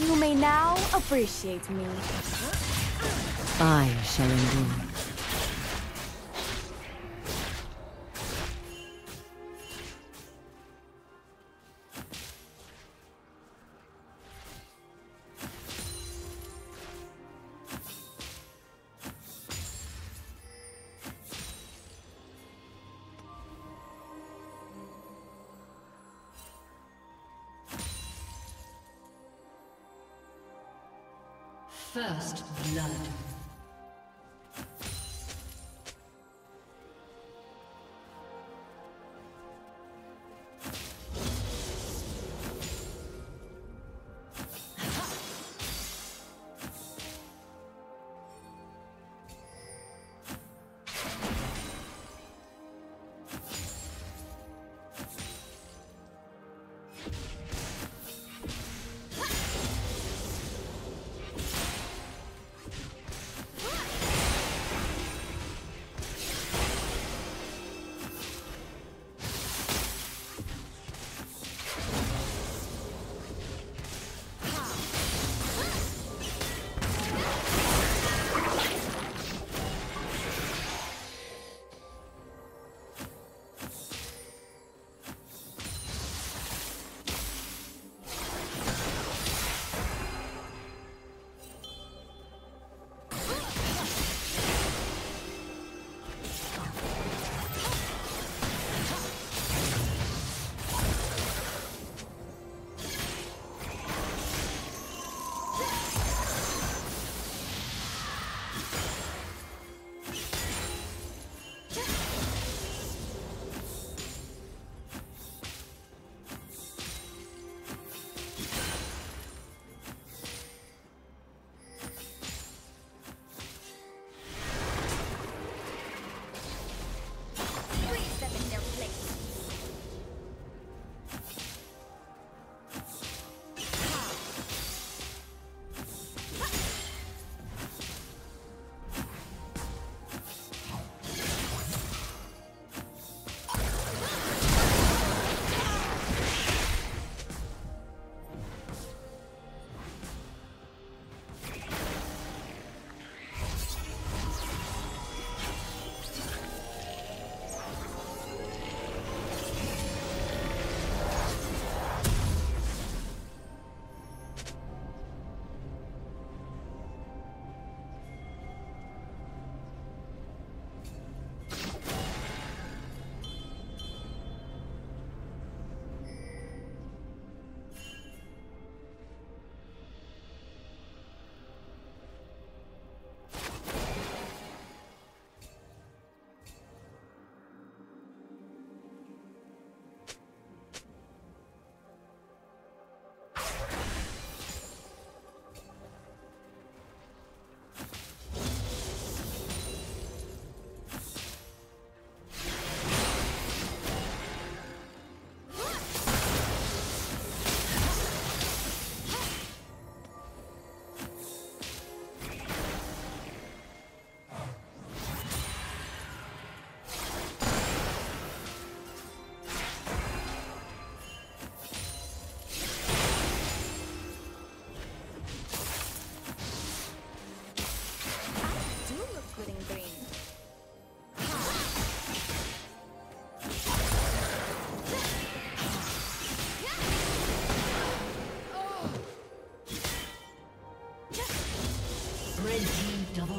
You may now appreciate me. I shall endure. First blood.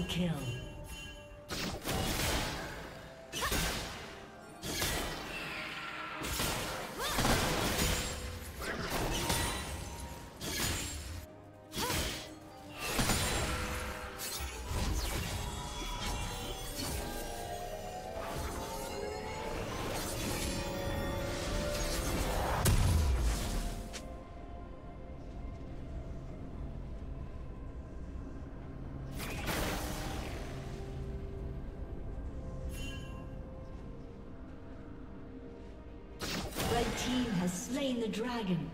Kill. Has slain the dragon.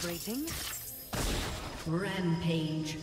Celebrating Rampage.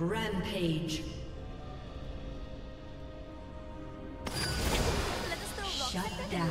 Rampage. Shut down.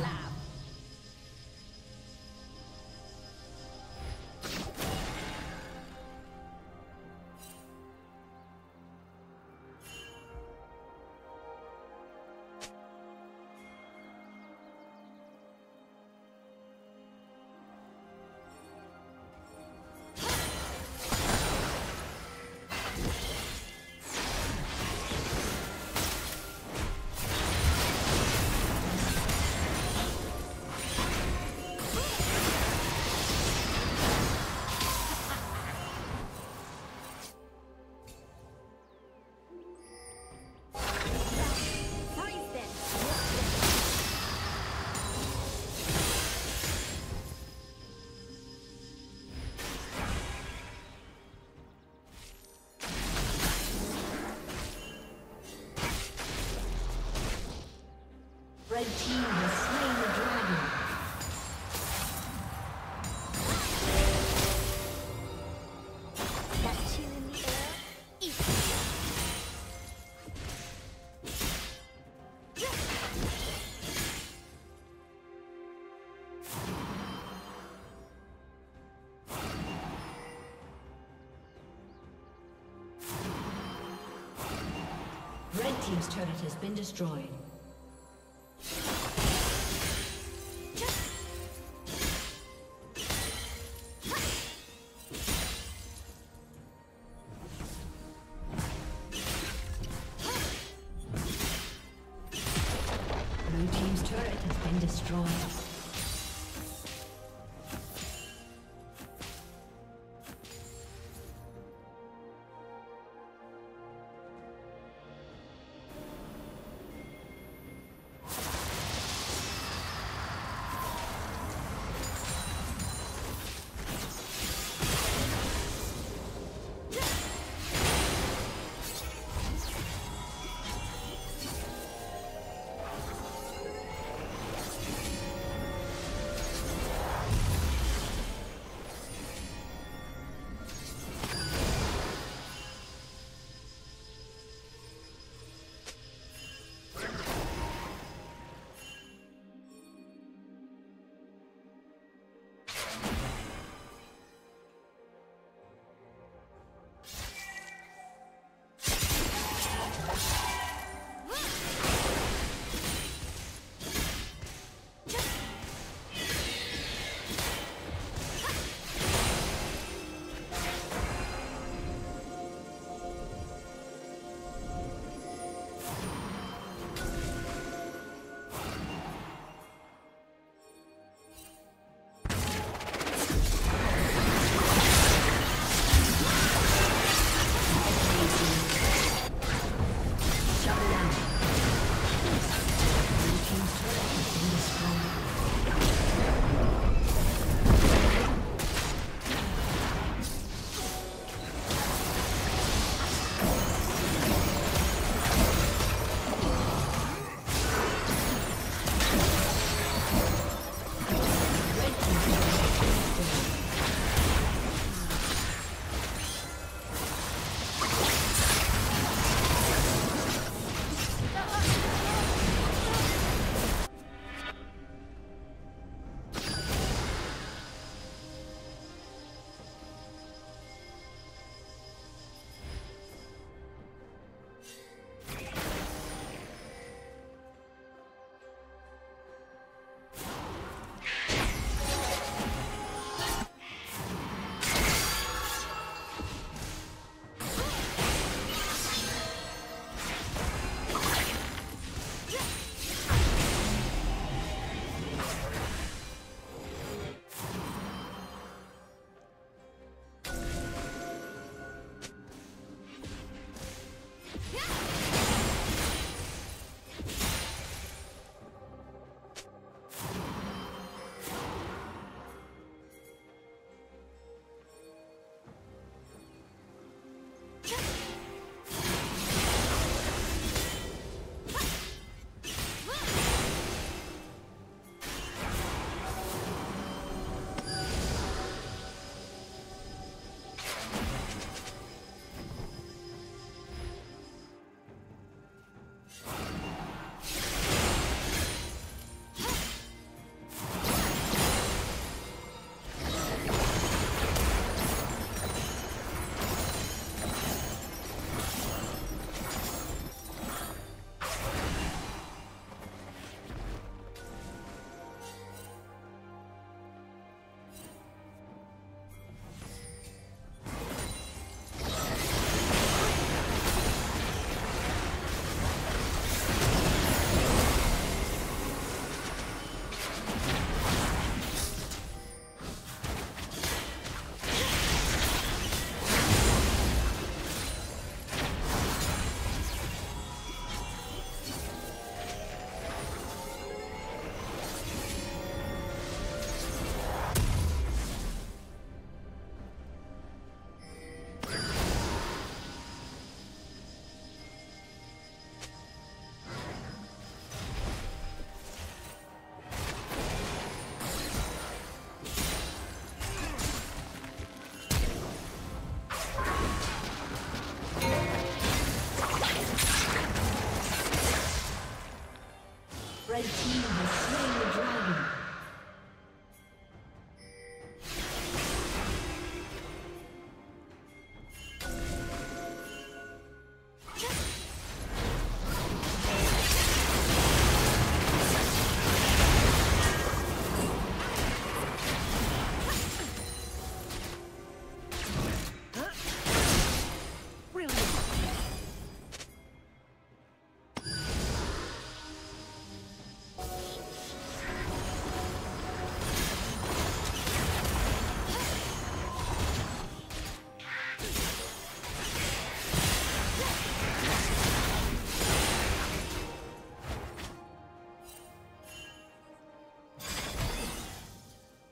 Red team has slain the dragon. That tune in the air. Red team's turret has been destroyed.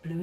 Blue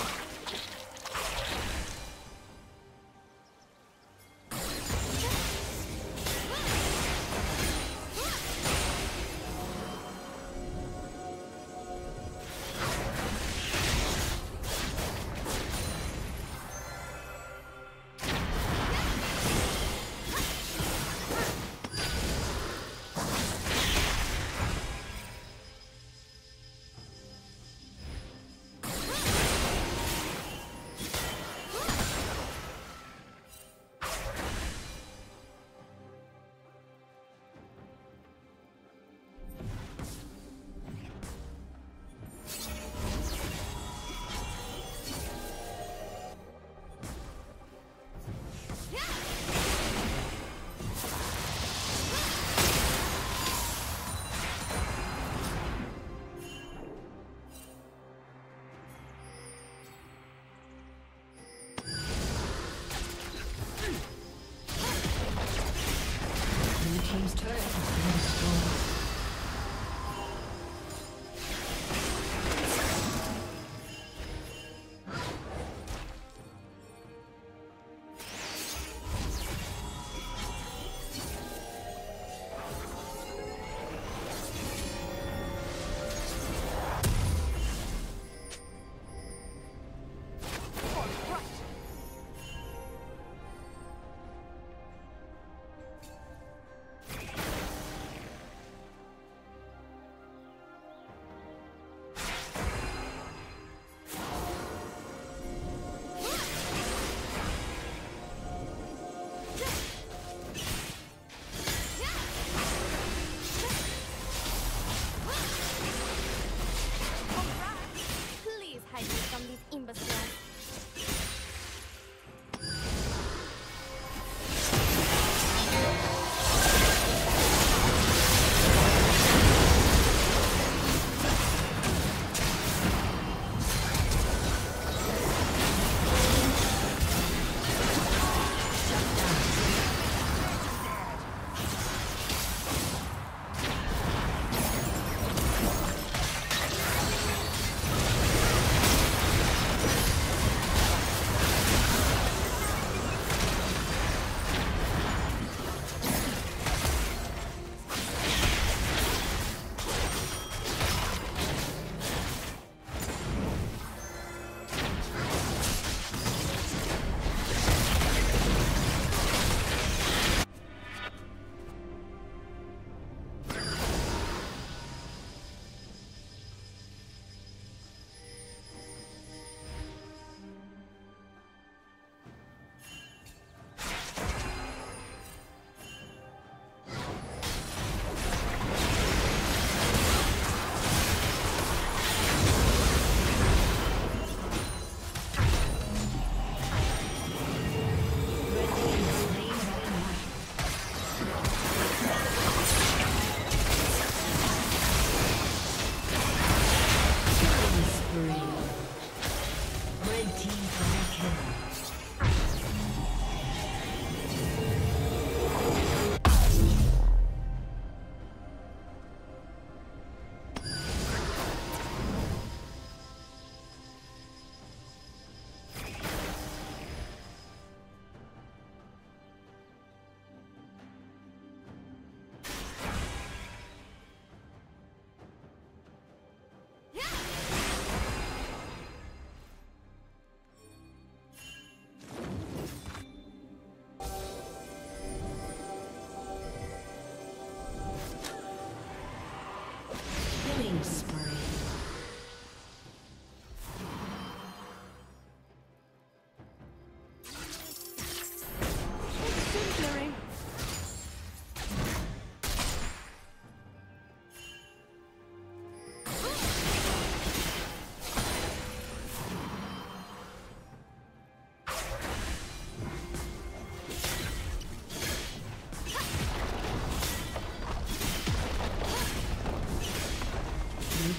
Team's turret has been destroyed.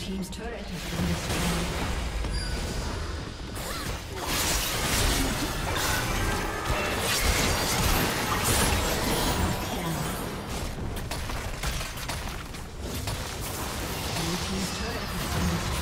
Team's turret has been destroyed.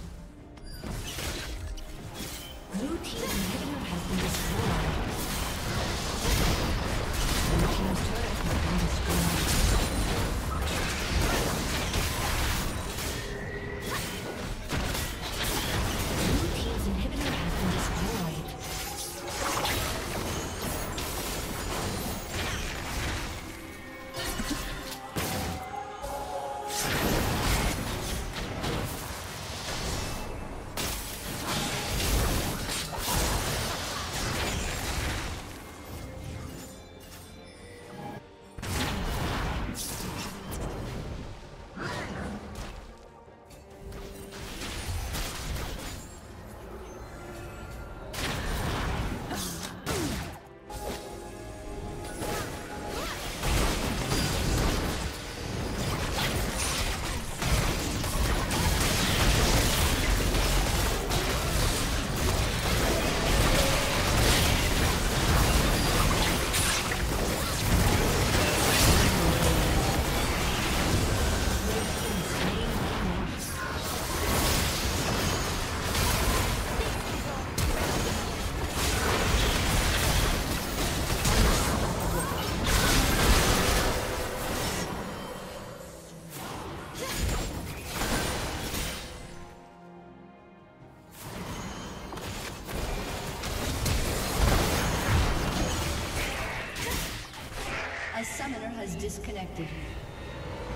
Blue team's inhibitor has been destroyed. Blue team's turret has been destroyed. Blue team's inhibitor has been destroyed.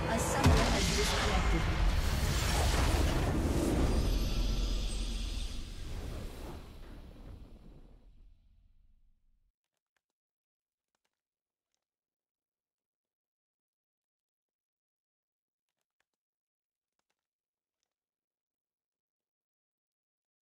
A summoner has disconnected.